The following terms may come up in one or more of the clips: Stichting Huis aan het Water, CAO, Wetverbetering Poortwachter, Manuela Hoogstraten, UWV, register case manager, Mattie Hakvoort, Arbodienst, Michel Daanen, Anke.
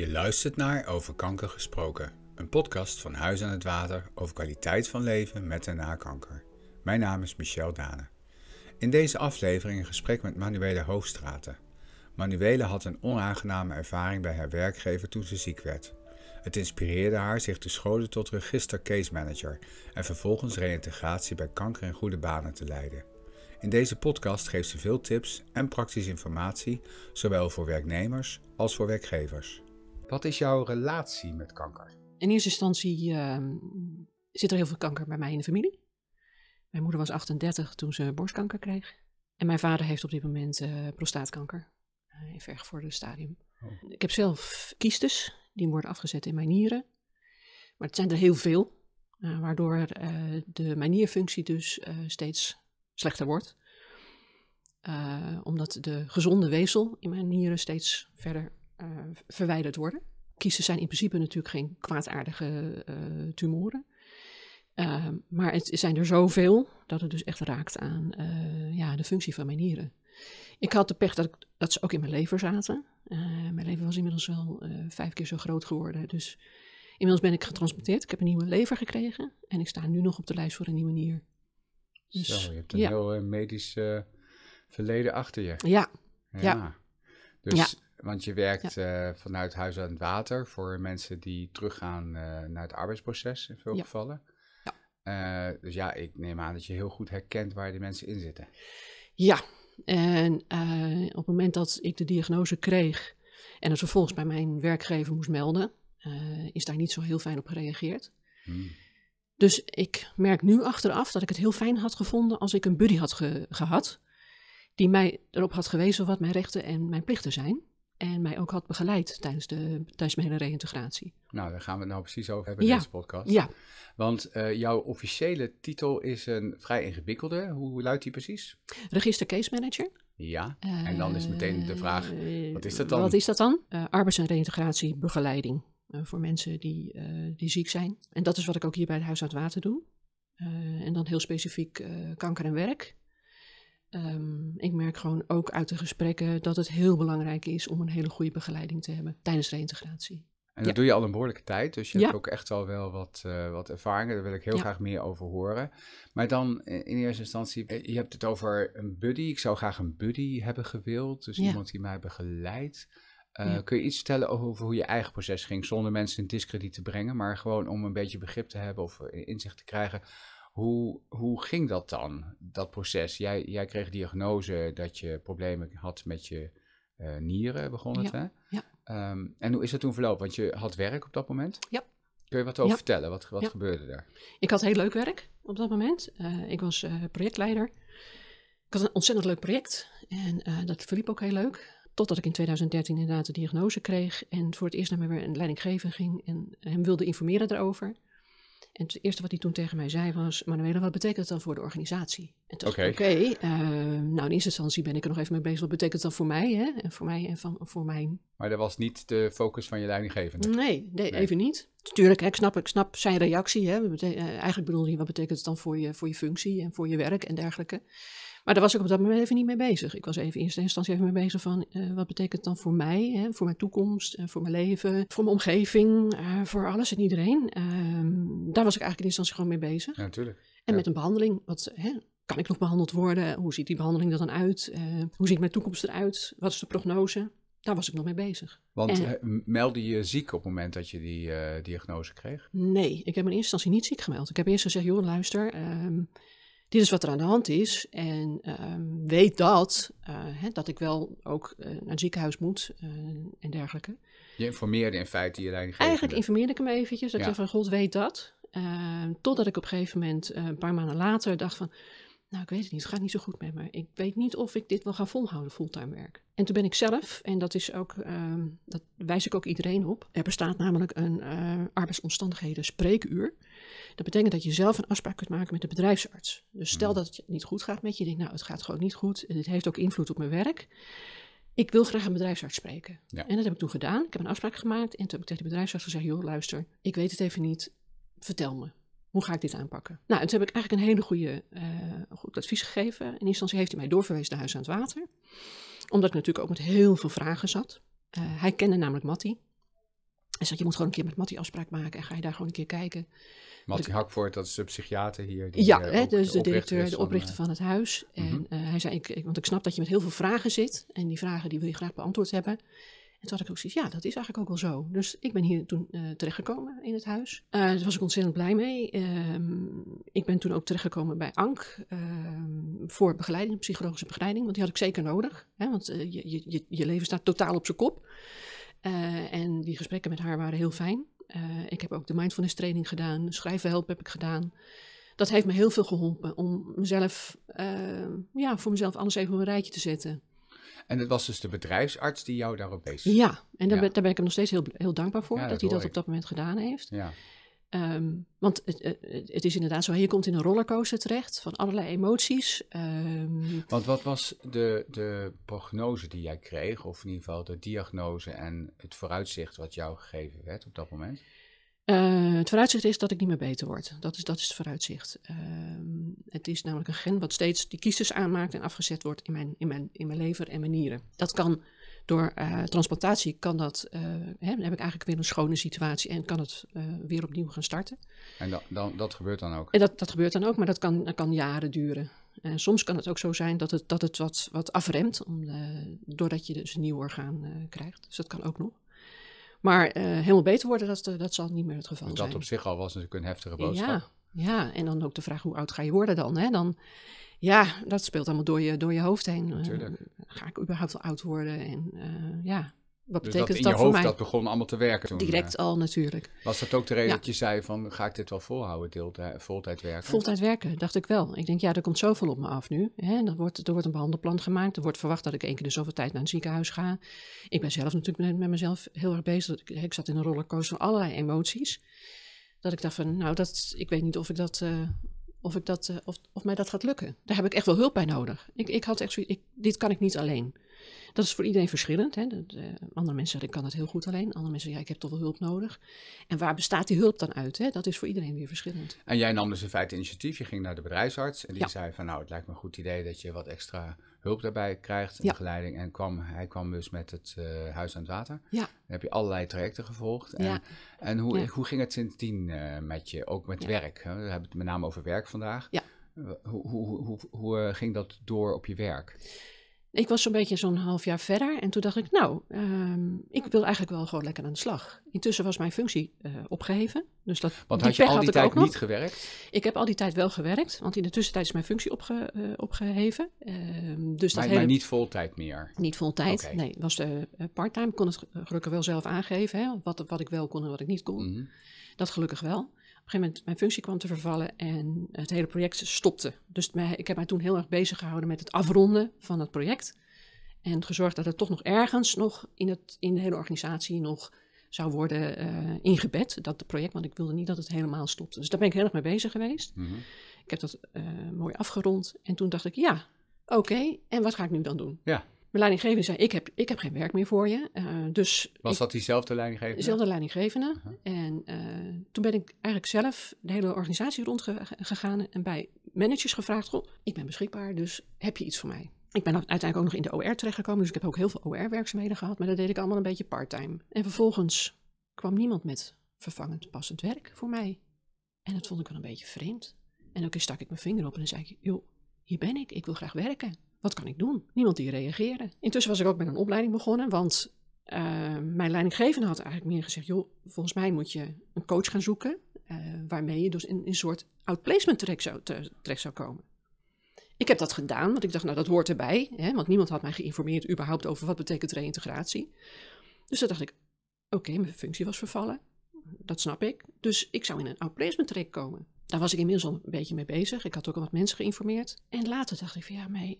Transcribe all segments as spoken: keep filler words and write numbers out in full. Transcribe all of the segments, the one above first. Je luistert naar Over Kanker Gesproken, een podcast van Huis aan het Water over kwaliteit van leven met en na kanker. Mijn naam is Michel Daanen. In deze aflevering een gesprek met Manuela Hoogstraten. Manuela had een onaangename ervaring bij haar werkgever toen ze ziek werd. Het inspireerde haar zich te scholen tot register case manager en vervolgens reïntegratie bij kanker in goede banen te leiden. In deze podcast geeft ze veel tips en praktische informatie, zowel voor werknemers als voor werkgevers. Wat is jouw relatie met kanker? In eerste instantie uh, zit er heel veel kanker bij mij in de familie. Mijn moeder was achtendertig toen ze borstkanker kreeg. En mijn vader heeft op dit moment uh, prostaatkanker uh, in vergevorderde stadium. Oh. Ik heb zelf kiestes, die worden afgezet in mijn nieren. Maar het zijn er heel veel, uh, waardoor uh, de, mijn nierfunctie dus uh, steeds slechter wordt. Uh, omdat de gezonde weefsel in mijn nieren steeds verder Uh, verwijderd worden. Kiestes zijn in principe natuurlijk geen kwaadaardige uh, tumoren. Uh, maar het zijn er zoveel dat het dus echt raakt aan uh, ja, de functie van mijn nieren. Ik had de pech dat, ik, dat ze ook in mijn lever zaten. Uh, mijn lever was inmiddels wel uh, vijf keer zo groot geworden. Dus inmiddels ben ik getransplanteerd. Ik heb een nieuwe lever gekregen. En ik sta nu nog op de lijst voor een nieuwe nier. Dus, zo, je hebt een ja. heel uh, medisch uh, verleden achter je. Ja. Ja. ja. Dus... Ja. Want je werkt ja. uh, vanuit Huis aan het Water voor mensen die teruggaan uh, naar het arbeidsproces in veel ja. gevallen. Ja. Uh, dus ja, ik neem aan dat je heel goed herkent waar die mensen in zitten. Ja, en uh, op het moment dat ik de diagnose kreeg en het vervolgens bij mijn werkgever moest melden, uh, is daar niet zo heel fijn op gereageerd. Hmm. Dus ik merk nu achteraf dat ik het heel fijn had gevonden als ik een buddy had ge- gehad. Die mij erop had gewezen wat mijn rechten en mijn plichten zijn. En mij ook had begeleid tijdens, de, tijdens mijn hele reïntegratie. Nou, daar gaan we het nou precies over hebben in ja. deze podcast. Ja. Want uh, jouw officiële titel is een vrij ingewikkelde. Hoe, hoe luidt die precies? Register case manager. Ja, uh, en dan is meteen de vraag, uh, wat is dat dan? Wat is dat dan? Uh, arbeids- en reïntegratiebegeleiding uh, voor mensen die, uh, die ziek zijn. En dat is wat ik ook hier bij het Huis aan het Water doe. Uh, en dan heel specifiek uh, kanker en werk. Um, ik merk gewoon ook uit de gesprekken dat het heel belangrijk is om een hele goede begeleiding te hebben tijdens reïntegratie. En dat ja. doe je al een behoorlijke tijd, dus je ja. hebt ook echt al wel wat, uh, wat ervaringen. Daar wil ik heel ja. graag meer over horen. Maar dan in eerste instantie, je hebt het over een buddy. Ik zou graag een buddy hebben gewild, dus ja. iemand die mij begeleidt. Uh, ja. Kun je iets vertellen over hoe je eigen proces ging, zonder mensen in discrediet te brengen, maar gewoon om een beetje begrip te hebben of inzicht te krijgen. Hoe, hoe ging dat dan, dat proces? Jij, jij kreeg diagnose dat je problemen had met je uh, nieren, begon het, ja, hè? Ja. Um, en hoe is dat toen verlopen? Want je had werk op dat moment? Ja. Kun je wat over ja. vertellen? Wat, wat ja. gebeurde er? Ik had heel leuk werk op dat moment. Uh, ik was uh, projectleider. Ik had een ontzettend leuk project. En uh, dat verliep ook heel leuk. Totdat ik in tweeduizend dertien inderdaad de diagnose kreeg. En voor het eerst naar mijn leidinggevende ging en hem wilde informeren daarover. En het eerste wat hij toen tegen mij zei was, Manuela, wat betekent dat dan voor de organisatie? En toen okay. oké, okay, uh, nou in eerste instantie ben ik er nog even mee bezig. Wat betekent dat voor mij, hè? En voor mij en van, voor mijn... Maar dat was niet de focus van je leidinggevende? Nee, nee, nee. even niet. Tuurlijk, hè, ik, snap, ik snap zijn reactie. Hè? Bete- uh, eigenlijk bedoelde hij, wat betekent het dan voor je, voor je functie en voor je werk en dergelijke. Maar daar was ik op dat moment even niet mee bezig. Ik was even in eerste instantie even mee bezig van, uh, wat betekent het dan voor mij, hè? Voor mijn toekomst, uh, voor mijn leven, voor mijn omgeving, uh, voor alles en iedereen. Uh, daar was ik eigenlijk in eerste instantie gewoon mee bezig. Ja, natuurlijk. En ja. met een behandeling, wat... Hè, kan ik nog behandeld worden? Hoe ziet die behandeling er dan uit? Uh, hoe ziet mijn toekomst eruit? Wat is de prognose? Daar was ik nog mee bezig. Want en... meldde je ziek op het moment dat je die uh, diagnose kreeg? Nee, ik heb in eerste instantie niet ziek gemeld. Ik heb eerst gezegd, joh, luister, um, dit is wat er aan de hand is. En um, weet dat, uh, hè, dat ik wel ook uh, naar het ziekenhuis moet uh, en dergelijke. Je informeerde in feite je leidinggevende? Eigenlijk informeerde ik hem eventjes. Dat ja. ik zei van, god, weet dat. Uh, totdat ik op een gegeven moment, uh, een paar maanden later, dacht van... Nou, ik weet het niet. Het gaat niet zo goed met me. Ik weet niet of ik dit wil gaan volhouden, fulltime werk. En toen ben ik zelf, en dat is ook, um, dat wijs ik ook iedereen op. Er bestaat namelijk een uh, arbeidsomstandigheden spreekuur. Dat betekent dat je zelf een afspraak kunt maken met de bedrijfsarts. Dus stel dat het niet goed gaat met je. Je denkt, nou, het gaat gewoon niet goed. En dit heeft ook invloed op mijn werk. Ik wil graag een bedrijfsarts spreken. Ja. En dat heb ik toen gedaan. Ik heb een afspraak gemaakt. En toen heb ik tegen de bedrijfsarts gezegd, joh, luister, ik weet het even niet. Vertel me. Hoe ga ik dit aanpakken? Nou, en toen heb ik eigenlijk een hele goede, uh, goed advies gegeven. In eerste instantie heeft hij mij doorverwezen naar Huis aan het Water. Omdat ik natuurlijk ook met heel veel vragen zat. Uh, hij kende namelijk Mattie. Hij zegt, je moet gewoon een keer met Mattie afspraak maken en ga je daar gewoon een keer kijken. Mattie Hakvoort, dat is de psychiater hier. Die ja, hè, dus de directeur, de oprichter van het huis. En mm-hmm. uh, hij zei, ik, ik, want ik snap dat je met heel veel vragen zit. En die vragen die wil je graag beantwoord hebben. En toen had ik ook zoiets, ja, dat is eigenlijk ook wel zo. Dus ik ben hier toen uh, terechtgekomen in het huis. Uh, daar was ik ontzettend blij mee. Uh, ik ben toen ook terechtgekomen bij Anke uh, voor begeleiding, psychologische begeleiding. Want die had ik zeker nodig. Hè, want uh, je, je, je leven staat totaal op zijn kop. Uh, en die gesprekken met haar waren heel fijn. Uh, ik heb ook de mindfulness training gedaan, schrijfhulp heb ik gedaan. Dat heeft me heel veel geholpen om mezelf, uh, ja, voor mezelf alles even op een rijtje te zetten. En het was dus de bedrijfsarts die jou daarop bezig. Ja, en daar, ja. Ben, daar ben ik hem nog steeds heel, heel dankbaar voor, ja, dat, dat hij dat ik. op dat moment gedaan heeft. Ja. Um, want het, het is inderdaad zo, je komt in een rollercoaster terecht van allerlei emoties. Um, want wat was de, de prognose die jij kreeg, of in ieder geval de diagnose en het vooruitzicht wat jou gegeven werd op dat moment? Uh, het vooruitzicht is dat ik niet meer beter word. Dat is, dat is het vooruitzicht. Uh, het is namelijk een gen wat steeds die kiezers aanmaakt en afgezet wordt in mijn, in mijn, in mijn lever en mijn nieren. Dat kan door uh, transplantatie, kan dat, uh, hè, dan heb ik eigenlijk weer een schone situatie en kan het uh, weer opnieuw gaan starten. En dat, dan, dat gebeurt dan ook? En dat, dat gebeurt dan ook, maar dat kan, dat kan jaren duren. Uh, soms kan het ook zo zijn dat het, dat het wat, wat afremt, om, uh, doordat je dus een nieuw orgaan uh, krijgt. Dus dat kan ook nog. Maar uh, helemaal beter worden, dat, uh, dat zal niet meer het geval dat zijn. Dat op zich al was natuurlijk een heftige boodschap. Ja, ja, en dan ook de vraag, hoe oud ga je worden dan? Hè? Dan ja, dat speelt allemaal door je, door je hoofd heen. Natuurlijk. Uh, ga ik überhaupt wel oud worden? En uh, ja, wat dus betekent dat, dat in je dat hoofd, voor mij? Dat begon allemaal te werken toen? Direct uh, al natuurlijk. Was dat ook de reden ja. dat je zei van, ga ik dit wel volhouden, deeltijd, voltijd werken? Voltijd werken, dacht ik wel. Ik denk, ja, er komt zoveel op me af nu. Hè? Er, wordt, er wordt een behandelplan gemaakt. Er wordt verwacht dat ik één keer de zoveel tijd naar het ziekenhuis ga. Ik ben zelf natuurlijk met mezelf heel erg bezig. Ik, ik zat in een rollercoaster van allerlei emoties. Dat ik dacht van, nou, dat, ik weet niet of ik dat... Uh, Of, ik dat, of, of mij dat gaat lukken. Daar heb ik echt wel hulp bij nodig. Ik, ik had echt zoiets, ik, dit kan ik niet alleen. Dat is voor iedereen verschillend. Hè? De, de, andere mensen zeggen, ik kan het heel goed alleen. Andere mensen zeggen, ja, ik heb toch wel hulp nodig. En waar bestaat die hulp dan uit? Hè? Dat is voor iedereen weer verschillend. En jij nam dus in feite initiatief. Je ging naar de bedrijfsarts en die ja. zei van, nou, het lijkt me een goed idee dat je wat extra hulp daarbij krijgt. En ja. begeleiding. En kwam, hij kwam dus met het uh, Huis aan het Water. Ja. Dan heb je allerlei trajecten gevolgd. En, ja. en hoe, ja. hoe ging het sindsdien uh, met je? Ook met ja. werk. Hè? We hebben het met name over werk vandaag. Ja. Uh, hoe hoe, hoe, hoe uh, ging dat door op je werk? Ik was zo'n beetje zo'n half jaar verder en toen dacht ik, nou, um, ik wil eigenlijk wel gewoon lekker aan de slag. Intussen was mijn functie uh, opgeheven. Dus dat, want had je al die had tijd niet nog. gewerkt? Ik heb al die tijd wel gewerkt, want in de tussentijd is mijn functie opge, uh, opgeheven. Uh, dus maar, dat maar hele... niet voltijd meer? Niet voltijd, okay. nee. Het was uh, part-time, kon het gelukkig wel zelf aangeven, hè, wat, wat ik wel kon en wat ik niet kon. Mm-hmm. Dat gelukkig wel. Op een gegeven moment mijn functie kwam te vervallen en het hele project stopte. Dus mij, ik heb mij toen heel erg bezig gehouden met het afronden van het project. En gezorgd dat het toch nog ergens nog in, het, in de hele organisatie nog zou worden uh, ingebed. Dat project, want ik wilde niet dat het helemaal stopte. Dus daar ben ik heel erg mee bezig geweest. Mm-hmm. Ik heb dat uh, mooi afgerond en toen dacht ik, ja, oké, okay, en wat ga ik nu dan doen? Ja. Mijn leidinggevende zei, ik heb, ik heb geen werk meer voor je. Uh, dus was ik, dat diezelfde leidinggevende? Dezelfde leidinggevende. Uh-huh. En uh, toen ben ik eigenlijk zelf de hele organisatie rondgegaan en bij managers gevraagd, goh, ik ben beschikbaar, dus heb je iets voor mij? Ik ben uiteindelijk ook nog in de O R terechtgekomen, dus ik heb ook heel veel O R-werkzaamheden gehad, maar dat deed ik allemaal een beetje part-time. En vervolgens kwam niemand met vervangend passend werk voor mij. En dat vond ik wel een beetje vreemd. En ook eens stak ik mijn vinger op en dan zei ik, joh, hier ben ik, ik wil graag werken. Wat kan ik doen? Niemand die reageerde. Intussen was ik ook met een opleiding begonnen, want uh, mijn leidinggevende had eigenlijk meer gezegd, joh, volgens mij moet je een coach gaan zoeken, uh, waarmee je dus in een soort outplacement terecht zou, terecht zou komen. Ik heb dat gedaan, want ik dacht, nou, dat hoort erbij, hè, want niemand had mij geïnformeerd überhaupt over wat betekent reïntegratie. Dus toen dacht ik, oké, okay, mijn functie was vervallen, dat snap ik, dus ik zou in een outplacement terecht komen. Daar was ik inmiddels al een beetje mee bezig, ik had ook al wat mensen geïnformeerd. En later dacht ik van, ja, maar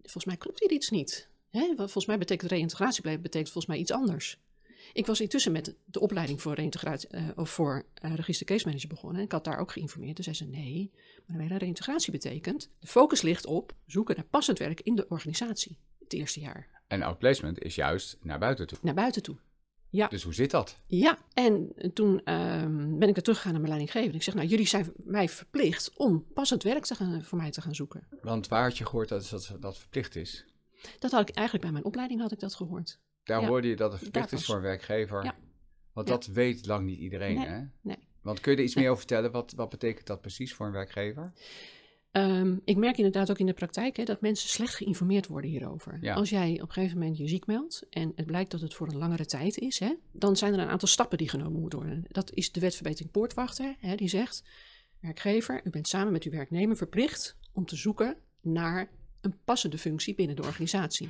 volgens mij klopt hier iets niet. Hè? Volgens mij betekent reïntegratie betekent volgens mij iets anders. Ik was intussen met de opleiding voor reïntegratie uh, of voor uh, register case manager begonnen. En ik had daar ook geïnformeerd. Toen zei ze, nee, maar reïntegratie betekent, de focus ligt op zoeken naar passend werk in de organisatie het eerste jaar. En outplacement is juist naar buiten toe. Naar buiten toe. Ja. Dus hoe zit dat? Ja, en toen um, ben ik er teruggegaan naar mijn leidinggevende. Ik zeg, nou, jullie zijn mij verplicht om passend werk te gaan, voor mij te gaan zoeken. Want waar had je gehoord dat dat, dat verplicht is? Dat had ik eigenlijk bij mijn opleiding had ik dat gehoord. Daar ja. hoorde je dat het verplicht is voor een werkgever ja. Want ja. dat weet lang niet iedereen, nee, hè? Nee. Want kun je er iets nee. meer over vertellen? Wat, wat betekent dat precies voor een werkgever? Um, ik merk inderdaad ook in de praktijk hè, dat mensen slecht geïnformeerd worden hierover. Ja. Als jij op een gegeven moment je ziek meldt en het blijkt dat het voor een langere tijd is, hè, dan zijn er een aantal stappen die genomen moeten worden. Dat is de Wetverbetering Poortwachter, hè, die zegt, werkgever, u bent samen met uw werknemer verplicht om te zoeken naar een passende functie binnen de organisatie.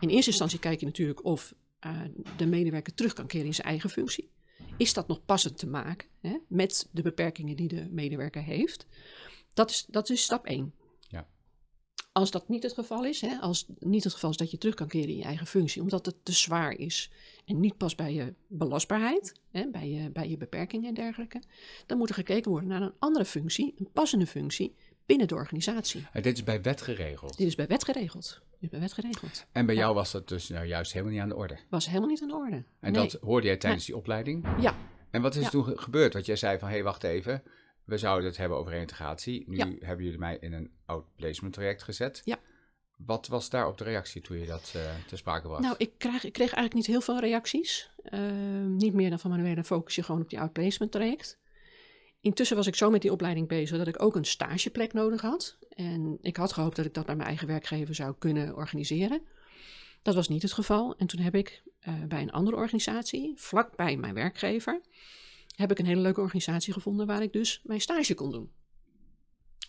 In eerste instantie kijk je natuurlijk of uh, de medewerker terug kan keren in zijn eigen functie. Is dat nog passend te maken hè, met de beperkingen die de medewerker heeft? Dat is, dat is stap één. Ja. Als dat niet het geval is, hè, als niet het geval is dat je terug kan keren in je eigen functie, omdat het te zwaar is en niet past bij je belastbaarheid, hè, bij je, bij je beperkingen en dergelijke, dan moet er gekeken worden naar een andere functie, een passende functie binnen de organisatie. En dit is bij wet geregeld? Dit is bij wet geregeld. Dit is bij wet geregeld. En bij ja. jou was dat dus nou juist helemaal niet aan de orde? Was helemaal niet aan de orde. En nee. dat hoorde jij tijdens nee. die opleiding? Ja. En wat is ja. er toen gebeurd? Want jij zei van, hé, hey, wacht even. We zouden het hebben over reintegratie. Nu ja. hebben jullie mij in een outplacement traject gezet. Ja. Wat was daarop de reactie toen je dat uh, te sprake bracht? Nou, ik kreeg, ik kreeg eigenlijk niet heel veel reacties. Uh, niet meer dan van Manuela, focus je gewoon op die outplacement traject. Intussen was ik zo met die opleiding bezig dat ik ook een stageplek nodig had. En ik had gehoopt dat ik dat bij mijn eigen werkgever zou kunnen organiseren. Dat was niet het geval. En toen heb ik uh, bij een andere organisatie, vlakbij mijn werkgever, heb ik een hele leuke organisatie gevonden waar ik dus mijn stage kon doen.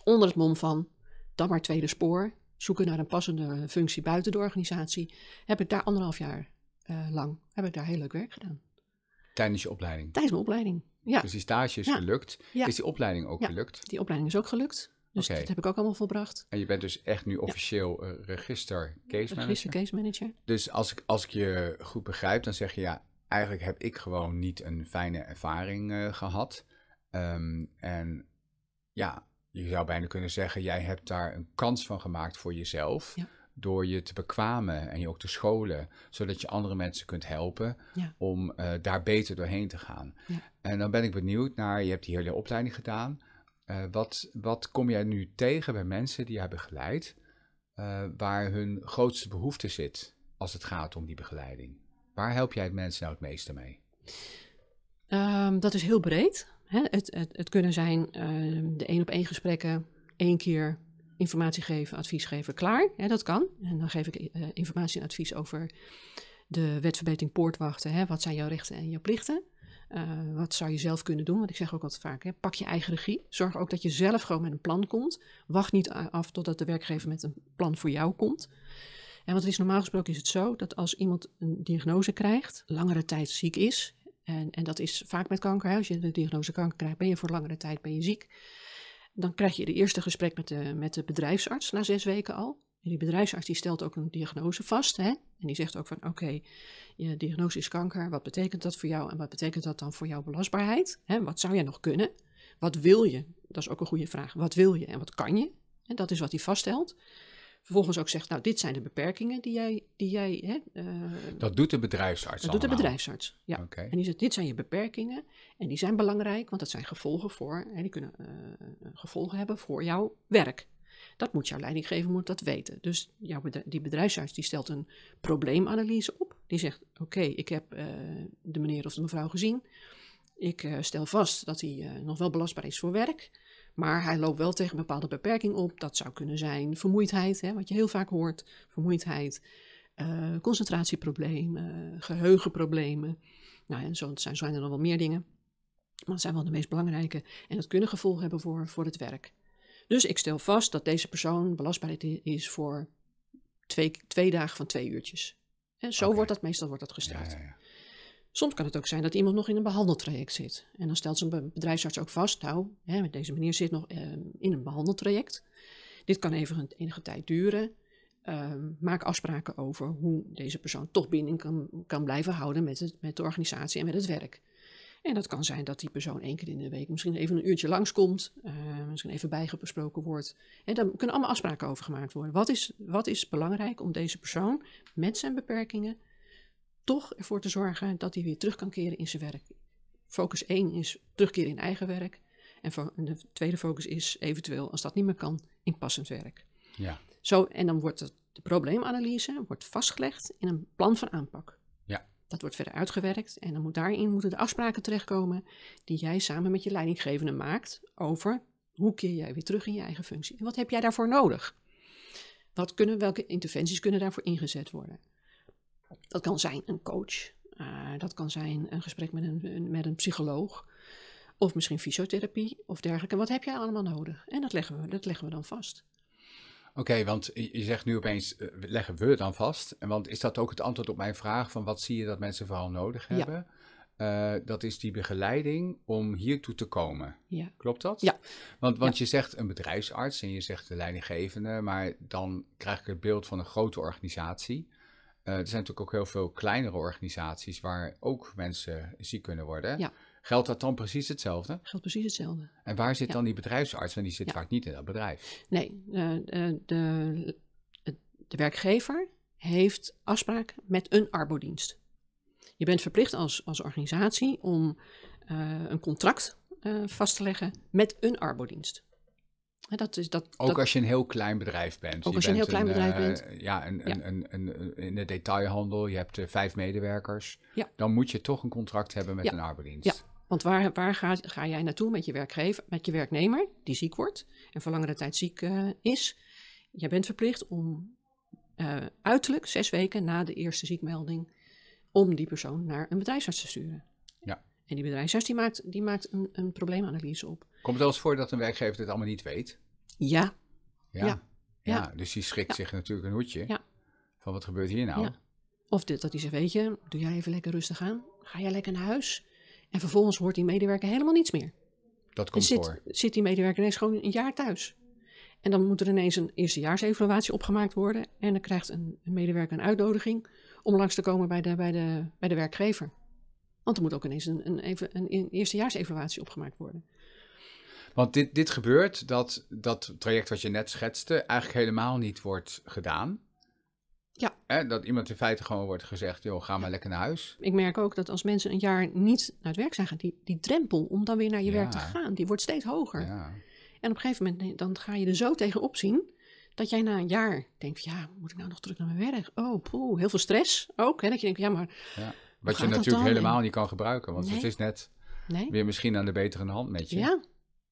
Onder het mom van, dan maar tweede spoor, zoeken naar een passende functie buiten de organisatie, heb ik daar anderhalf jaar uh, lang, heb ik daar heel leuk werk gedaan. Tijdens je opleiding? Tijdens mijn opleiding, ja. Dus die stage is ja. gelukt. Ja. Is die opleiding ook ja. gelukt? Die opleiding is ook gelukt. Dus okay. dat heb ik ook allemaal volbracht. En je bent dus echt nu officieel ja. uh, register case manager? Register case manager. Dus als ik, als ik je goed begrijp, dan zeg je ja, eigenlijk heb ik gewoon niet een fijne ervaring uh, gehad. Um, en ja, je zou bijna kunnen zeggen, jij hebt daar een kans van gemaakt voor jezelf. Ja. Door je te bekwamen en je ook te scholen. Zodat je andere mensen kunt helpen ja. om uh, daar beter doorheen te gaan. Ja. En dan ben ik benieuwd naar, je hebt die hele opleiding gedaan. Uh, wat, wat kom jij nu tegen bij mensen die jij begeleidt, uh, waar hun grootste behoefte zit als het gaat om die begeleiding? Waar help jij mensen nou het meeste mee? Um, dat is heel breed. Hè? Het, het, het kunnen zijn uh, de één-op-één gesprekken, één keer informatie geven, advies geven, klaar. Hè, dat kan. En dan geef ik uh, informatie en advies over de wetverbetering poortwachten. Hè? Wat zijn jouw rechten en jouw plichten? Uh, wat zou je zelf kunnen doen? Want ik zeg ook altijd vaak, hè, pak je eigen regie. Zorg ook dat je zelf gewoon met een plan komt. Wacht niet af totdat de werkgever met een plan voor jou komt. En want het is normaal gesproken is het zo dat als iemand een diagnose krijgt, langere tijd ziek is, en, en dat is vaak met kanker, hè, als je de diagnose kanker krijgt, ben je voor langere tijd ben je ziek, dan krijg je de eerste gesprek met de, met de bedrijfsarts na zes weken al. En die bedrijfsarts die stelt ook een diagnose vast, hè, en die zegt ook van oké, okay, je diagnose is kanker, wat betekent dat voor jou en wat betekent dat dan voor jouw belastbaarheid? Hè, wat zou jij nog kunnen? Wat wil je? Dat is ook een goede vraag. Wat wil je en wat kan je? En dat is wat hij vaststelt. Vervolgens ook zegt, nou, dit zijn de beperkingen die jij... Die jij hè, uh, dat doet de bedrijfsarts Dat allemaal. doet de bedrijfsarts, ja. Okay. En die zegt, dit zijn je beperkingen en die zijn belangrijk, want dat zijn gevolgen voor... Hè, die kunnen uh, gevolgen hebben voor jouw werk. Dat moet jouw leidinggever moet dat weten. Dus jouw bedrijf, die bedrijfsarts die stelt een probleemanalyse op. Die zegt, oké, okay, ik heb uh, de meneer of de mevrouw gezien. Ik uh, stel vast dat hij uh, nog wel belastbaar is voor werk... Maar hij loopt wel tegen een bepaalde beperking op. Dat zou kunnen zijn vermoeidheid, hè, wat je heel vaak hoort. Vermoeidheid, uh, concentratieproblemen, geheugenproblemen. Nou, en zo zijn, zijn er nog wel meer dingen. Maar dat zijn wel de meest belangrijke. En dat kunnen gevolgen hebben voor, voor het werk. Dus ik stel vast dat deze persoon belastbaar is voor twee, twee dagen van twee uurtjes. En zo okay. wordt dat meestal wordt dat gesteld. Ja, ja, ja. Soms kan het ook zijn dat iemand nog in een behandeltraject zit. En dan stelt zijn bedrijfsarts ook vast, nou, hè, deze meneer zit nog eh, in een behandeltraject. Dit kan even een, enige tijd duren. Uh, maak afspraken over hoe deze persoon toch binding kan, kan blijven houden met, het, met de organisatie en met het werk. En dat kan zijn dat die persoon één keer in de week misschien even een uurtje langskomt. Uh, misschien even bijgebesproken wordt. En daar kunnen allemaal afspraken over gemaakt worden. Wat is, wat is belangrijk om deze persoon met zijn beperkingen toch ervoor te zorgen dat hij weer terug kan keren in zijn werk. Focus één is terugkeren in eigen werk. En de tweede focus is eventueel, als dat niet meer kan, in passend werk. Ja. Zo, en dan wordt het, de probleemanalyse wordt vastgelegd in een plan van aanpak. Ja. Dat wordt verder uitgewerkt en dan moet daarin moeten de afspraken terechtkomen die jij samen met je leidinggevende maakt over hoe keer jij weer terug in je eigen functie en wat heb jij daarvoor nodig? Wat kunnen, welke interventies kunnen daarvoor ingezet worden? Dat kan zijn een coach, uh, dat kan zijn een gesprek met een, met een psycholoog of misschien fysiotherapie of dergelijke. Wat heb jij allemaal nodig? En dat leggen we, dat leggen we dan vast. Oké, okay, want je zegt nu opeens, uh, leggen we dan vast. Want is dat ook het antwoord op mijn vraag van wat zie je dat mensen vooral nodig hebben? Ja. Uh, dat is die begeleiding om hiertoe te komen. Ja. Klopt dat? Ja. Want, want ja. je zegt een bedrijfsarts en je zegt de leidinggevende, maar dan krijg ik het beeld van een grote organisatie. Uh, er zijn natuurlijk ook heel veel kleinere organisaties waar ook mensen ziek kunnen worden. Ja. Geldt dat dan precies hetzelfde? Geldt precies hetzelfde. En waar zit ja. dan die bedrijfsarts? Want die zit ja. vaak niet in dat bedrijf. Nee, de, de, de werkgever heeft afspraak met een arbodienst. Je bent verplicht als, als organisatie om uh, een contract uh, vast te leggen met een arbodienst. Dat is, dat, ook dat, als je een heel klein bedrijf bent. Ook je als je bent een heel klein een, bedrijf uh, bent. Ja, een, ja. Een, een, een, in de detailhandel, je hebt uh, vijf medewerkers. Ja. Dan moet je toch een contract hebben met ja. een arbodienst. Ja. Want waar, waar ga, ga jij naartoe met je werkgever, met je werknemer die ziek wordt en voor langere tijd ziek uh, is? Jij bent verplicht om uh, uiterlijk zes weken na de eerste ziekmelding om die persoon naar een bedrijfsarts te sturen. Ja. En die bedrijfsarts die maakt, die maakt een, een probleemanalyse op. Komt het wel eens voor dat een werkgever dit allemaal niet weet? Ja. Ja, ja. ja. Dus die schrikt ja. zich natuurlijk een hoedje ja. van wat gebeurt hier nou? Ja. Of dit, dat hij zegt, weet je, doe jij even lekker rustig aan, ga jij lekker naar huis. En vervolgens hoort die medewerker helemaal niets meer. Dat komt zit, voor. Zit die medewerker ineens gewoon een jaar thuis. En dan moet er ineens een eerstejaarsevaluatie opgemaakt worden. En dan krijgt een, een medewerker een uitnodiging om langs te komen bij de, bij de, bij de werkgever. Want er moet ook ineens een, een, een, een eerstejaarsevaluatie opgemaakt worden. Want dit, dit gebeurt, dat, dat traject wat je net schetste, eigenlijk helemaal niet wordt gedaan. Ja. Hè, dat iemand in feite gewoon wordt gezegd, joh, ga maar lekker naar huis. Ik merk ook dat als mensen een jaar niet naar het werk zijn gaan, die, die drempel om dan weer naar je ja. werk te gaan, die wordt steeds hoger. Ja. En op een gegeven moment dan ga je er zo tegenop zien, dat jij na een jaar denkt, ja, moet ik nou nog terug naar mijn werk? Oh, poeh, heel veel stress ook. Hè, dat je denkt, ja, maar... Ja. Wat je natuurlijk helemaal en... niet kan gebruiken, want nee. het is net nee. weer misschien aan de betere hand met je. Ja.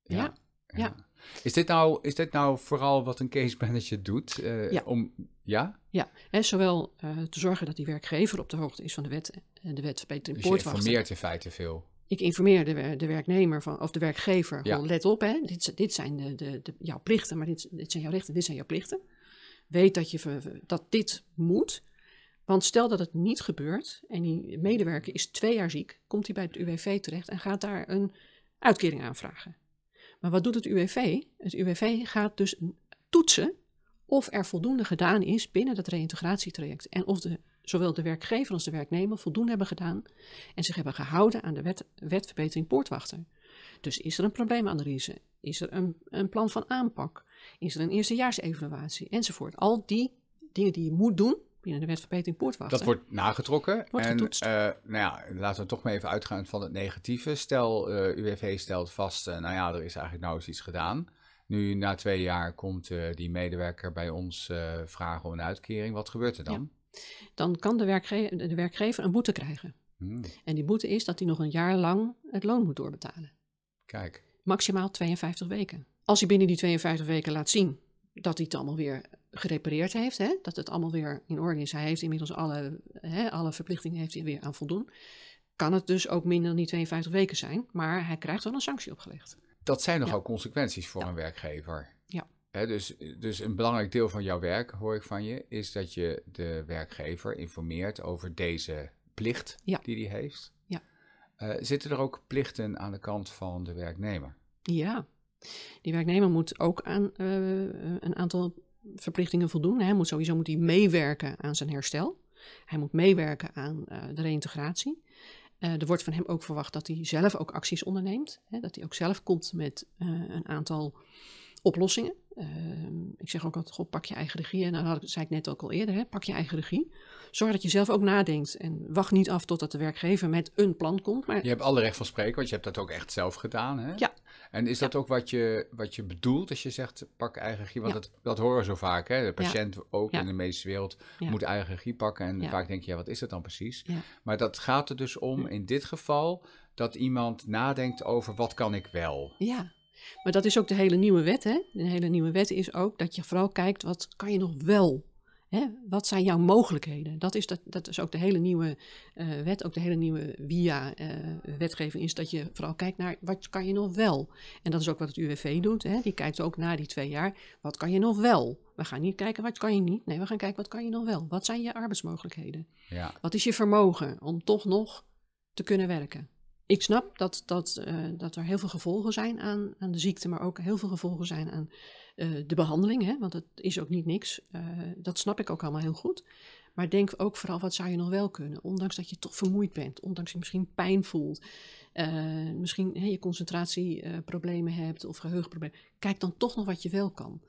Ja, ja. ja. Is, dit nou, is dit nou vooral wat een case manager doet? Uh, ja. Om, ja? ja. He, zowel uh, te zorgen dat die werkgever op de hoogte is van de wet, de Wetverbetering Poortwachter. Dus je informeert in feite veel. Ik informeer de, de werknemer van, of de werkgever, ja. van, let op, hè, dit, dit zijn de, de, de, jouw plichten, maar dit, dit zijn jouw rechten, dit zijn jouw plichten. Weet dat, je, dat dit moet, want stel dat het niet gebeurt en die medewerker is twee jaar ziek, komt hij bij het U W V terecht en gaat daar een uitkering aanvragen. Maar wat doet het U W V? Het U W V gaat dus toetsen of er voldoende gedaan is binnen dat reïntegratietraject. En of de, zowel de werkgever als de werknemer voldoende hebben gedaan en zich hebben gehouden aan de wet, wetverbetering poortwachter. Dus is er een probleemanalyse? Is er een, een plan van aanpak? Is er een eerstejaarsevaluatie? Enzovoort. Al die dingen die je moet doen binnen de wetverbetering poortwachter. Dat wordt nagetrokken. Wordt en uh, nou ja, laten we toch maar even uitgaan van het negatieve. Stel, uh, U W V stelt vast, uh, nou ja, er is eigenlijk nauwelijks iets gedaan. Nu na twee jaar komt uh, die medewerker bij ons uh, vragen om een uitkering. Wat gebeurt er dan? Ja. Dan kan de, werkge- de werkgever een boete krijgen. Hmm. En die boete is dat hij nog een jaar lang het loon moet doorbetalen. Kijk. Maximaal tweeënvijftig weken. Als hij binnen die tweeënvijftig weken laat zien dat hij het allemaal weer gerepareerd heeft, hè? Dat het allemaal weer in orde is. Hij heeft inmiddels alle, hè, alle verplichtingen heeft hij weer aan voldoen. Kan het dus ook minder dan die tweeënvijftig weken zijn, maar hij krijgt wel een sanctie opgelegd. Dat zijn nogal ja. consequenties voor ja. een werkgever. Ja. Hè, dus, dus een belangrijk deel van jouw werk, hoor ik van je, is dat je de werkgever informeert over deze plicht ja. die die heeft. Ja. Uh, zitten er ook plichten aan de kant van de werknemer? Ja, die werknemer moet ook aan uh, een aantal verplichtingen voldoen. Hij moet sowieso moet hij meewerken aan zijn herstel. Hij moet meewerken aan uh, de reïntegratie. Uh, er wordt van hem ook verwacht dat hij zelf ook acties onderneemt. Hè, dat hij ook zelf komt met uh, een aantal oplossingen. Uh, ik zeg ook altijd, goh, pak je eigen regie. En dat zei ik net ook al eerder, hè, pak je eigen regie. Zorg dat je zelf ook nadenkt. En wacht niet af totdat de werkgever met een plan komt. Maar... Je hebt alle recht van spreken, want je hebt dat ook echt zelf gedaan. Hè? Ja. En is dat ja. ook wat je, wat je bedoelt als je zegt pak eigen regie? Want ja. dat, dat horen we zo vaak. Hè? De patiënt ja. ook ja. in de medische wereld ja. moet eigen regie pakken. En ja. vaak denk je, ja, wat is dat dan precies? Ja. Maar dat gaat er dus om, in dit geval, dat iemand nadenkt over wat kan ik wel? Ja. Maar dat is ook de hele nieuwe wet, hè? De hele nieuwe wet is ook dat je vooral kijkt, wat kan je nog wel? Hè? Wat zijn jouw mogelijkheden? Dat is, dat, dat is ook de hele nieuwe uh, wet, ook de hele nieuwe W I A-wetgeving uh, is dat je vooral kijkt naar, wat kan je nog wel? En dat is ook wat het U W V doet, hè? Die kijkt ook na die twee jaar, wat kan je nog wel? We gaan niet kijken, wat kan je niet? Nee, we gaan kijken, wat kan je nog wel? Wat zijn je arbeidsmogelijkheden? Ja. Wat is je vermogen om toch nog te kunnen werken? Ik snap dat, dat, uh, dat er heel veel gevolgen zijn aan, aan de ziekte, maar ook heel veel gevolgen zijn aan uh, de behandeling, hè? Want het is ook niet niks. Uh, dat snap ik ook allemaal heel goed. Maar denk ook vooral, wat zou je nog wel kunnen? Ondanks dat je toch vermoeid bent, ondanks dat je misschien pijn voelt, uh, misschien hey, je concentratieproblemen uh, hebt of geheugenproblemen. Kijk dan toch nog wat je wel kan.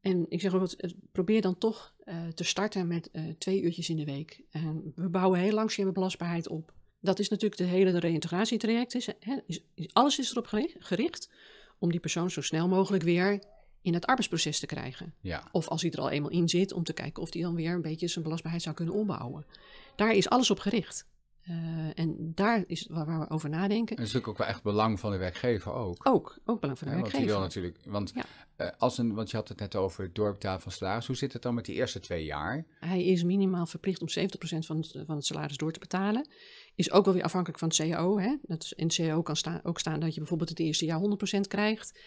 En ik zeg ook, probeer dan toch uh, te starten met uh, twee uurtjes in de week. Uh, we bouwen heel langs je belastbaarheid op. Dat is natuurlijk de hele reïntegratietraject. Is, hè, is, is, alles is erop gericht, gericht om die persoon zo snel mogelijk weer in het arbeidsproces te krijgen. Ja. Of als hij er al eenmaal in zit, om te kijken of hij dan weer een beetje zijn belastbaarheid zou kunnen opbouwen. Daar is alles op gericht. Uh, en daar is waar, waar we over nadenken. Dat is natuurlijk ook wel echt belang van de werkgever ook. Ook, ook belang van de ja, werkgever. Want die wil natuurlijk, want, ja. uh, als een, want je had het net over het dorptaal van salaris. Hoe zit het dan met die eerste twee jaar? Hij is minimaal verplicht om zeventig procent van het, van het salaris door te betalen. Is ook wel weer afhankelijk van het C A O. Hè? Dat is, in het C A O kan sta, ook staan dat je bijvoorbeeld het eerste jaar honderd procent krijgt.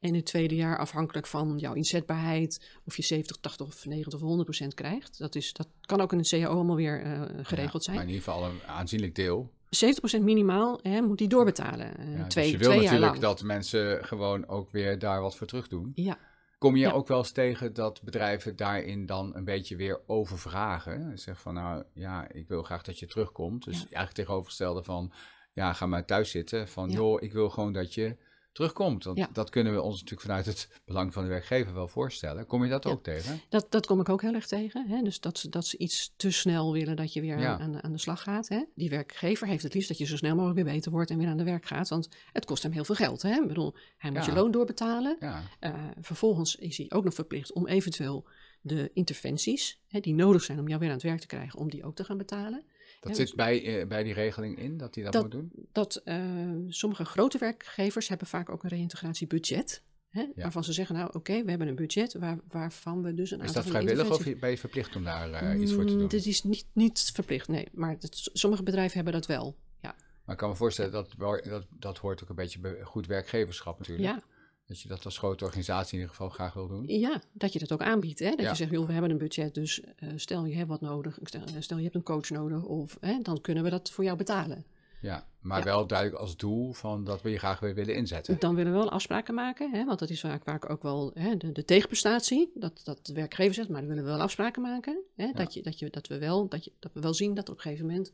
En het tweede jaar afhankelijk van jouw inzetbaarheid. Of je zeventig, tachtig, negentig of honderd procent krijgt. Dat, is, dat kan ook in het C A O allemaal weer uh, geregeld ja, zijn. Maar in ieder geval een aanzienlijk deel. zeventig procent minimaal, hè, moet die doorbetalen. Uh, ja, twee, dus je wil natuurlijk jaar lang dat mensen gewoon ook weer daar wat voor terug doen. Ja. Kom je ja. ook wel eens tegen dat bedrijven daarin dan een beetje weer overvragen? Zeg van, nou ja, ik wil graag dat je terugkomt. Dus ja. eigenlijk tegenovergestelde van, ja, ga maar thuis zitten. Van, ja. joh, ik wil gewoon dat je terugkomt. Want ja. dat kunnen we ons natuurlijk vanuit het belang van de werkgever wel voorstellen. Kom je dat ja. ook tegen? Dat, dat kom ik ook heel erg tegen. Hè? Dus dat, dat ze iets te snel willen dat je weer ja. aan, de, aan de slag gaat. Hè? Die werkgever heeft het liefst dat je zo snel mogelijk weer beter wordt en weer aan de werk gaat. Want het kost hem heel veel geld. Hè? Ik bedoel, hij moet ja. je loon doorbetalen. Ja. Uh, vervolgens is hij ook nog verplicht om eventueel de interventies, hè, die nodig zijn om jou weer aan het werk te krijgen, om die ook te gaan betalen. Dat zit bij, uh, bij die regeling in, dat die dat, dat moet doen? Dat uh, sommige grote werkgevers hebben vaak ook een reïntegratiebudget. Hè, ja. Waarvan ze zeggen, nou oké, okay, we hebben een budget waar, waarvan we dus een aantal... Is dat vrijwillig of ben je verplicht om daar uh, iets voor te doen? Mm, dat is niet, niet verplicht, nee. Maar dat, sommige bedrijven hebben dat wel, ja. Maar ik kan me voorstellen, dat, dat, dat hoort ook een beetje goed werkgeverschap natuurlijk. Ja. Dat je dat als grote organisatie in ieder geval graag wil doen. Ja, dat je dat ook aanbiedt. Hè? Dat ja. je zegt, joh, we hebben een budget, dus uh, stel je hebt wat nodig. Stel, stel je hebt een coach nodig, of hè, dan kunnen we dat voor jou betalen. Ja, maar ja. wel duidelijk als doel van dat we je graag weer willen inzetten. Dan willen we wel afspraken maken, hè? Want dat is vaak, vaak ook wel hè, de, de tegenprestatie. Dat, dat de werkgever zegt, maar dan willen we wel afspraken maken. Hè? Ja. Dat, je, dat, je, dat, we wel, dat, je, dat we wel zien dat er op een gegeven moment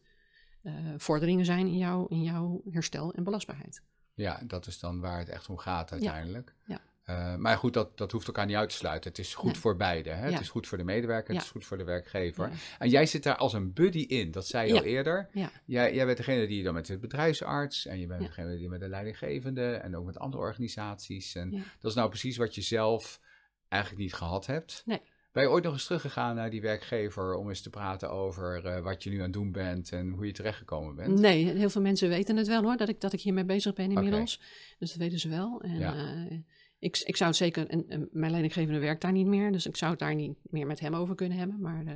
uh, vorderingen zijn in, jou, in jouw herstel en belastbaarheid. Ja, dat is dan waar het echt om gaat uiteindelijk. Ja, ja. Uh, maar goed, dat, dat hoeft elkaar niet uit te sluiten. Het is goed nee. voor beide. Hè? Ja. Het is goed voor de medewerker, ja. het is goed voor de werkgever. Ja. En jij zit daar als een buddy in, dat zei je ja. al eerder. Ja. Jij, jij bent degene die dan met de bedrijfsarts en je bent ja. degene die met de leidinggevende en ook met andere organisaties. En ja. dat is nou precies wat je zelf eigenlijk niet gehad hebt. Nee. Ben je ooit nog eens teruggegaan naar die werkgever om eens te praten over uh, wat je nu aan het doen bent en hoe je terechtgekomen bent? Nee, heel veel mensen weten het wel hoor, dat ik, dat ik hiermee bezig ben inmiddels. Okay. Dus dat weten ze wel. En, ja. uh, ik, ik zou het zeker, en, en mijn leidinggevende werkt daar niet meer, dus ik zou het daar niet meer met hem over kunnen hebben. Maar uh,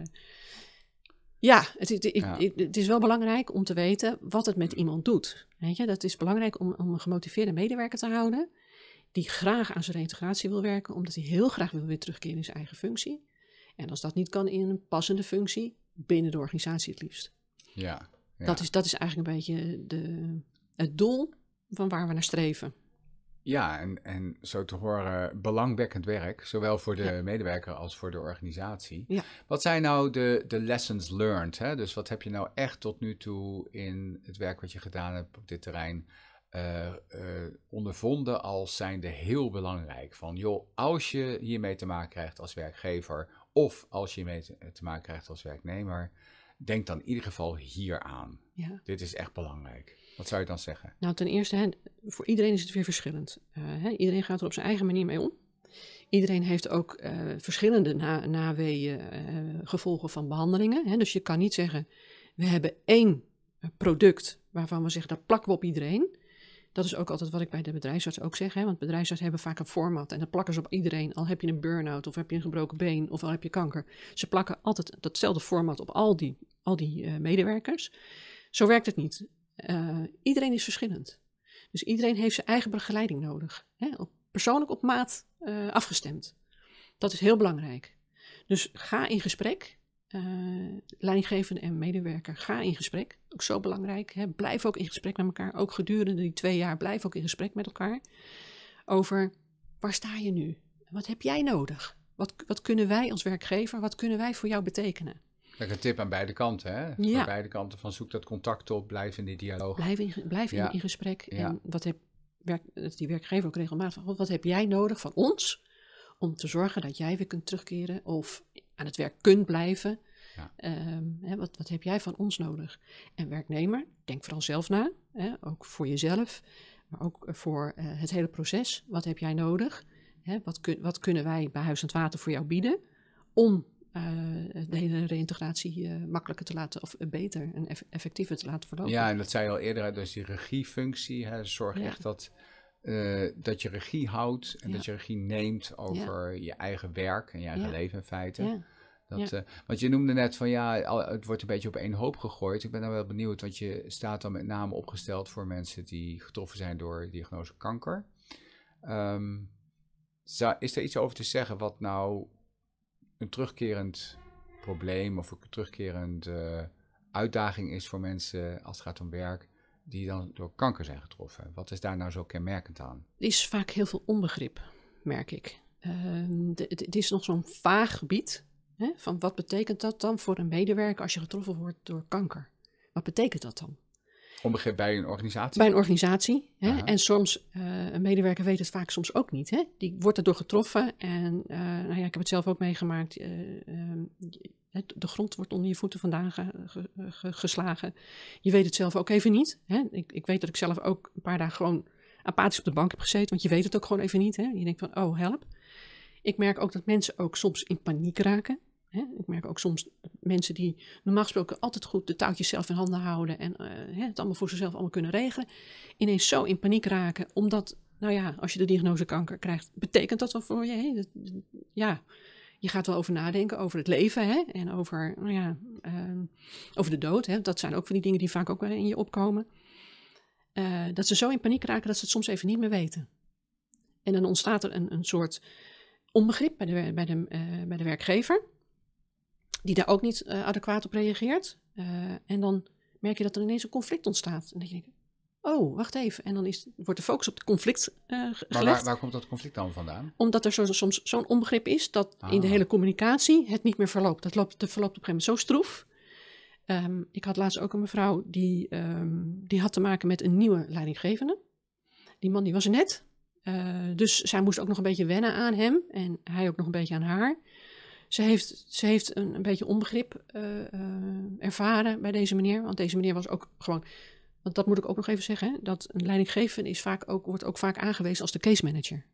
ja, het, het, ja. Ik, het is wel belangrijk om te weten wat het met iemand doet. Weet je? Dat is belangrijk om, om een gemotiveerde medewerker te houden. Die graag aan zijn reïntegratie wil werken, omdat hij heel graag wil weer terugkeren in zijn eigen functie. En als dat niet kan in een passende functie, binnen de organisatie het liefst. Ja, ja. Dat is, dat is eigenlijk een beetje de, het doel van waar we naar streven. Ja, en, en zo te horen, belangwekkend werk, zowel voor de ja. medewerker als voor de organisatie. Ja. Wat zijn nou de, de lessons learned? Hè? Dus wat heb je nou echt tot nu toe in het werk wat je gedaan hebt op dit terrein Uh, uh, ondervonden als zijnde heel belangrijk? Van joh, als je hiermee te maken krijgt als werkgever of als je hiermee te, te maken krijgt als werknemer, Denk dan in ieder geval hier aan. Ja. Dit is echt belangrijk. Wat zou je dan zeggen? Nou, ten eerste, hè, voor iedereen is het weer verschillend. Uh, hè, iedereen gaat er op zijn eigen manier mee om. Iedereen heeft ook uh, verschillende na- naweeën, uh, gevolgen van behandelingen. Hè. Dus je kan niet zeggen, we hebben één product waarvan we zeggen, dat plakken we op iedereen. Dat is ook altijd wat ik bij de bedrijfsarts ook zeg. Hè, want bedrijfsarts hebben vaak een format en dat plakken ze op iedereen. Al heb je een burn-out of heb je een gebroken been of al heb je kanker. Ze plakken altijd datzelfde format op al die, al die uh, medewerkers. Zo werkt het niet. Uh, iedereen is verschillend. Dus iedereen heeft zijn eigen begeleiding nodig. Hè? Op, persoonlijk op maat uh, afgestemd. Dat is heel belangrijk. Dus ga in gesprek. Uh, leidinggevende en medewerker, ga in gesprek. Ook zo belangrijk. Hè? Blijf ook in gesprek met elkaar. Ook gedurende die twee jaar blijf ook in gesprek met elkaar. Over waar sta je nu? Wat heb jij nodig? Wat, wat kunnen wij als werkgever, wat kunnen wij voor jou betekenen? Kijk, een tip aan beide kanten, hè? Ja. Aan beide kanten van zoek dat contact op, blijf in die dialoog. Blijf in, blijf in, ja. in gesprek. Ja. En wat heb werk, die werkgever ook regelmatig van, wat heb jij nodig van ons om te zorgen dat jij weer kunt terugkeren of aan het werk kunt blijven? Ja. Um, hè, wat, wat heb jij van ons nodig? En werknemer, denk vooral zelf na, hè? Ook voor jezelf, maar ook voor uh, het hele proces. Wat heb jij nodig? Hè? Wat, kun, wat kunnen wij bij Huis aan het Water voor jou bieden om Uh, de hele reïntegratie uh, makkelijker te laten of uh, beter en eff- effectiever te laten verlopen. Ja, en dat zei je al eerder, dus die regiefunctie, hè, zorg ja. echt dat, uh, dat je regie houdt en ja. dat je regie neemt over ja. je eigen werk en je eigen ja. leven in feite. Ja. Dat, ja. uh, want je noemde net van ja, het wordt een beetje op één hoop gegooid. Ik ben dan wel benieuwd, want je staat dan met name opgesteld voor mensen die getroffen zijn door de diagnose kanker. Um, zou, is er iets over te zeggen wat nou een terugkerend probleem of een terugkerende uitdaging is voor mensen als het gaat om werk die dan door kanker zijn getroffen? Wat is daar nou zo kenmerkend aan? Er is vaak heel veel onbegrip, merk ik. Het uh, is nog zo'n vaag gebied, hè, van wat betekent dat dan voor een medewerker als je getroffen wordt door kanker? Wat betekent dat dan? Onbegrip bij een organisatie? Bij een organisatie. Hè? Uh-huh. En soms, uh, een medewerker weet het vaak soms ook niet. Hè? Die wordt daardoor getroffen. En uh, nou ja, ik heb het zelf ook meegemaakt. Uh, uh, de grond wordt onder je voeten vandaan ge- ge- ge- geslagen. Je weet het zelf ook even niet. Hè? Ik, ik weet dat ik zelf ook een paar dagen gewoon apathisch op de bank heb gezeten. Want je weet het ook gewoon even niet. Hè? Je denkt van, oh help. Ik merk ook dat mensen ook soms in paniek raken. He, ik merk ook soms mensen die normaal gesproken altijd goed de touwtjes zelf in handen houden en uh, het allemaal voor zichzelf allemaal kunnen regelen, ineens zo in paniek raken, omdat, nou ja, als je de diagnose kanker krijgt, betekent dat wel voor je, he, dat, ja, je gaat wel over nadenken, over het leven, he, en over, nou ja, uh, over de dood, he, dat zijn ook van die dingen die vaak ook in je opkomen, uh, dat ze zo in paniek raken dat ze het soms even niet meer weten. En dan ontstaat er een, een soort onbegrip bij de, bij de, uh, bij de werkgever, die daar ook niet uh, adequaat op reageert. Uh, en dan merk je dat er ineens een conflict ontstaat. En dan denk je, oh, wacht even. En dan is, wordt de focus op het conflict uh, gelegd. Maar waar, waar komt dat conflict dan vandaan? Omdat er zo, soms zo'n onbegrip is dat ah. in de hele communicatie het niet meer verloopt. Dat loopt, dat verloopt op een gegeven moment zo stroef. Um, ik had laatst ook een mevrouw die, um, die had te maken met een nieuwe leidinggevende. Die man die was er net. Uh, dus zij moest ook nog een beetje wennen aan hem. En hij ook nog een beetje aan haar. Ze heeft, ze heeft een, een beetje onbegrip uh, uh, ervaren bij deze meneer. Want deze meneer was ook gewoon... Want dat moet ik ook nog even zeggen. Hè, dat een leidinggevende is vaak ook, wordt ook vaak aangewezen als de case manager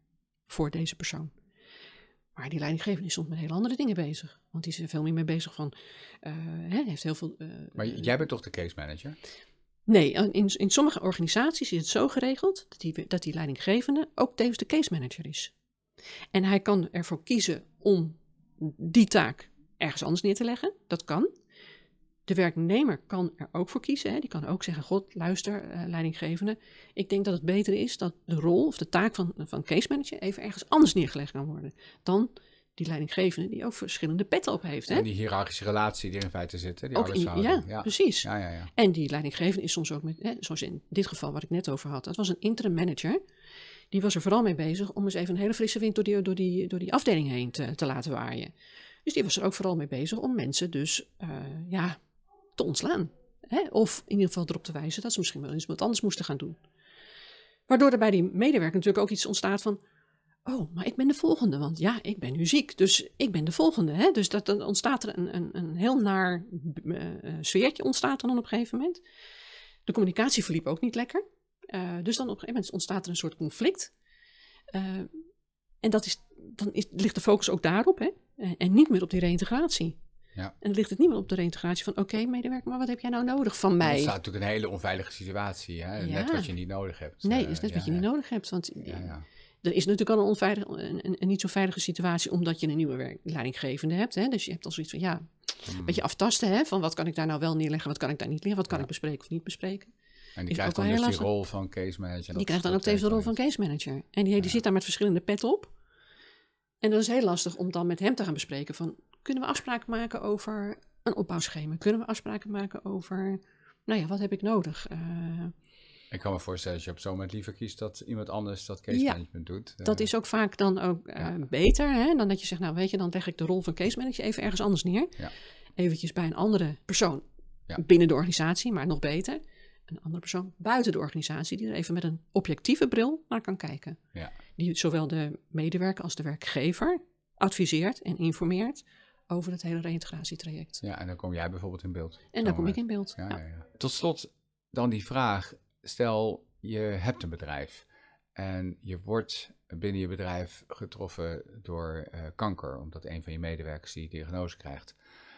voor deze persoon. Maar die leidinggevende is soms met hele andere dingen bezig. Want die is er veel meer mee bezig van... Uh, hè, heeft heel veel, uh, maar jij bent toch de case manager? Nee, in, in sommige organisaties is het zo geregeld... Dat die, dat die leidinggevende ook tevens de case manager is. En hij kan ervoor kiezen om... die taak ergens anders neer te leggen, dat kan. De werknemer kan er ook voor kiezen. Hè. Die kan ook zeggen, god, luister, uh, leidinggevende. Ik denk dat het beter is dat de rol of de taak van, van case manager even ergens anders neergelegd kan worden. Dan die leidinggevende die ook verschillende petten op heeft. Hè. En die hiërarchische relatie die er in feite zit. Hè, die ook in, ja, ja, precies. Ja, ja, ja. En die leidinggevende is soms ook, met, hè, zoals in dit geval wat ik net over had, dat was een interim manager. Die was er vooral mee bezig om eens even een hele frisse wind door die, door die, door die afdeling heen te, te laten waaien. Dus die was er ook vooral mee bezig om mensen dus uh, ja, te ontslaan. Hè? Of in ieder geval erop te wijzen dat ze misschien wel eens wat anders moesten gaan doen. Waardoor er bij die medewerker natuurlijk ook iets ontstaat van... oh, maar ik ben de volgende, want ja, ik ben nu ziek, dus ik ben de volgende. Hè? Dus dat, dan ontstaat er een, een, een heel naar uh, sfeertje ontstaat er dan op een gegeven moment. De communicatie verliep ook niet lekker. Uh, dus dan op een gegeven moment ontstaat er een soort conflict. Uh, en dat is, dan is, ligt de focus ook daarop, hè? En niet meer op die reïntegratie. Ja. En dan ligt het niet meer op de reïntegratie van, oké, okay, medewerker, maar wat heb jij nou nodig van mij? Dat is natuurlijk een hele onveilige situatie, hè? Ja. Net wat je niet nodig hebt. Nee, is net ja, wat je ja. niet nodig hebt, want ja, ja. er is natuurlijk al een, onveilig, een, een, een niet zo veilige situatie, omdat je een nieuwe leidinggevende hebt, hè? Dus je hebt al zoiets van, ja, een hmm. beetje aftasten, hè? Van wat kan ik daar nou wel neerleggen, wat kan ik daar niet neerleggen, wat kan ja. ik bespreken of niet bespreken. En die krijgt dan dus die rol van case manager. Die krijgt dan ook steeds de rol van case manager. En die, ja. die zit daar met verschillende pet op. En dat is heel lastig om dan met hem te gaan bespreken van, kunnen we afspraken maken over een opbouwschema? Kunnen we afspraken maken over, nou ja, wat heb ik nodig? Uh, ik kan me voorstellen dat je op zo'n moment liever kiest dat iemand anders dat case ja, management doet. Uh, dat is ook vaak dan ook uh, ja. beter, hè? Dan dat je zegt, nou weet je, dan leg ik de rol van case manager even ergens anders neer. Ja. Eventjes bij een andere persoon ja. binnen de organisatie, maar nog beter, een andere persoon buiten de organisatie die er even met een objectieve bril naar kan kijken. Ja. Die zowel de medewerker als de werkgever adviseert en informeert over het hele reïntegratietraject. Ja, en dan kom jij bijvoorbeeld in beeld. En dan kom ik in beeld. Ja, ja. Ja, ja. Tot slot dan die vraag. Stel, je hebt een bedrijf en je wordt binnen je bedrijf getroffen door uh, kanker, omdat een van je medewerkers die diagnose krijgt.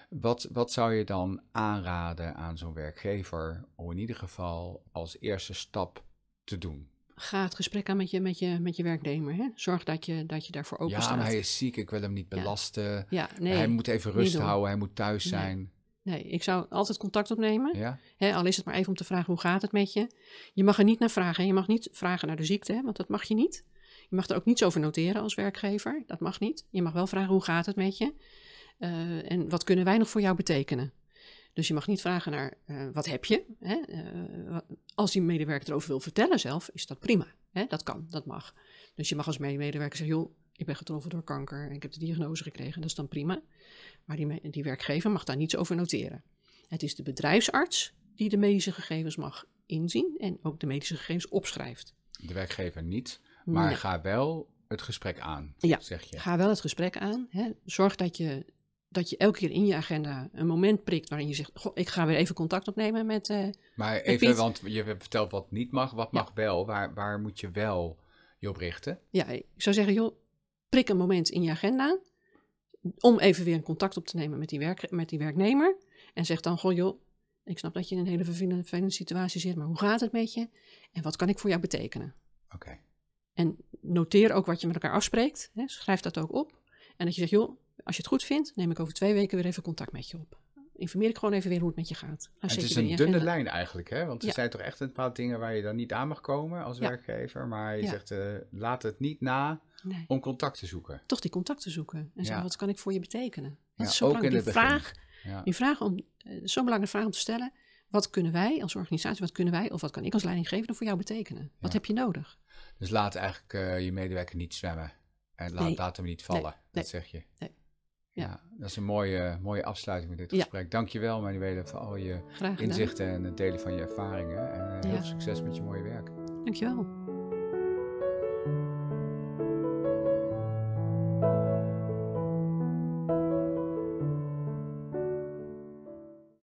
Wat, wat zou je dan aanraden aan zo'n werkgever om in ieder geval als eerste stap te doen? Ga het gesprek aan met je, met je, met je werknemer. Hè? Zorg dat je, dat je daarvoor open ja, staat. Ja, maar hij is ziek, ik wil hem niet belasten. Ja. Ja, nee, hij moet even rust houden, hij moet thuis nee. zijn. Nee, ik zou altijd contact opnemen. Ja? Hè, al is het maar even om te vragen, hoe gaat het met je? Je mag er niet naar vragen. Hè? Je mag niet vragen naar de ziekte, hè? Want dat mag je niet. Je mag er ook niets over noteren als werkgever. Dat mag niet. Je mag wel vragen, hoe gaat het met je? Uh, en wat kunnen wij nog voor jou betekenen? Dus je mag niet vragen naar uh, wat heb je? Hè? Uh, als die medewerker erover wil vertellen zelf, is dat prima. Hè? Dat kan, dat mag. Dus je mag als medewerker zeggen, joh, ik ben getroffen door kanker en ik heb de diagnose gekregen. Dat is dan prima. Maar die, die werkgever mag daar niets over noteren. Het is de bedrijfsarts die de medische gegevens mag inzien en ook de medische gegevens opschrijft. De werkgever niet, maar nee. ga wel het gesprek aan, ja, zeg je. Ga wel het gesprek aan. Hè? Zorg dat je... dat je elke keer in je agenda een moment prikt waarin je zegt, goh, ik ga weer even contact opnemen met uh, Maar met even, Piet. Want je vertelt wat niet mag, wat ja. mag wel, waar, waar moet je wel je op richten? Ja, ik zou zeggen, joh, prik een moment in je agenda om even weer een contact op te nemen met die, werk, met die werknemer. En zeg dan, goh joh, ik snap dat je in een hele vervelende, vervelende situatie zit, maar hoe gaat het met je? En wat kan ik voor jou betekenen? Oké. Okay. En noteer ook wat je met elkaar afspreekt, hè, schrijf dat ook op. En dat je zegt, joh, als je het goed vindt, neem ik over twee weken weer even contact met je op. Informeer ik gewoon even weer hoe het met je gaat. Nou, het is een dunne agenda. Lijn eigenlijk, hè? Want er ja. zijn toch echt een paar dingen waar je dan niet aan mag komen als ja. werkgever. Maar je ja. zegt, uh, laat het niet na nee. om contact te zoeken. Toch die contact te zoeken. En zeggen, ja. wat kan ik voor je betekenen? Dat ja, is zo ook in het begin. Vraag, ja. die vraag om, uh, zo'n belangrijke vraag om te stellen. Wat kunnen wij als organisatie, wat kunnen wij of wat kan ik als leidinggevende voor jou betekenen? Ja. Wat heb je nodig? Dus laat eigenlijk uh, je medewerker niet zwemmen. En laat, nee. laat hem niet vallen, nee. dat nee. zeg je. Nee. Ja. ja, dat is een mooie, mooie afsluiting met dit ja. gesprek. Dankjewel Manuela voor al je inzichten en het delen van je ervaringen. En ja. heel veel succes met je mooie werk. Dankjewel.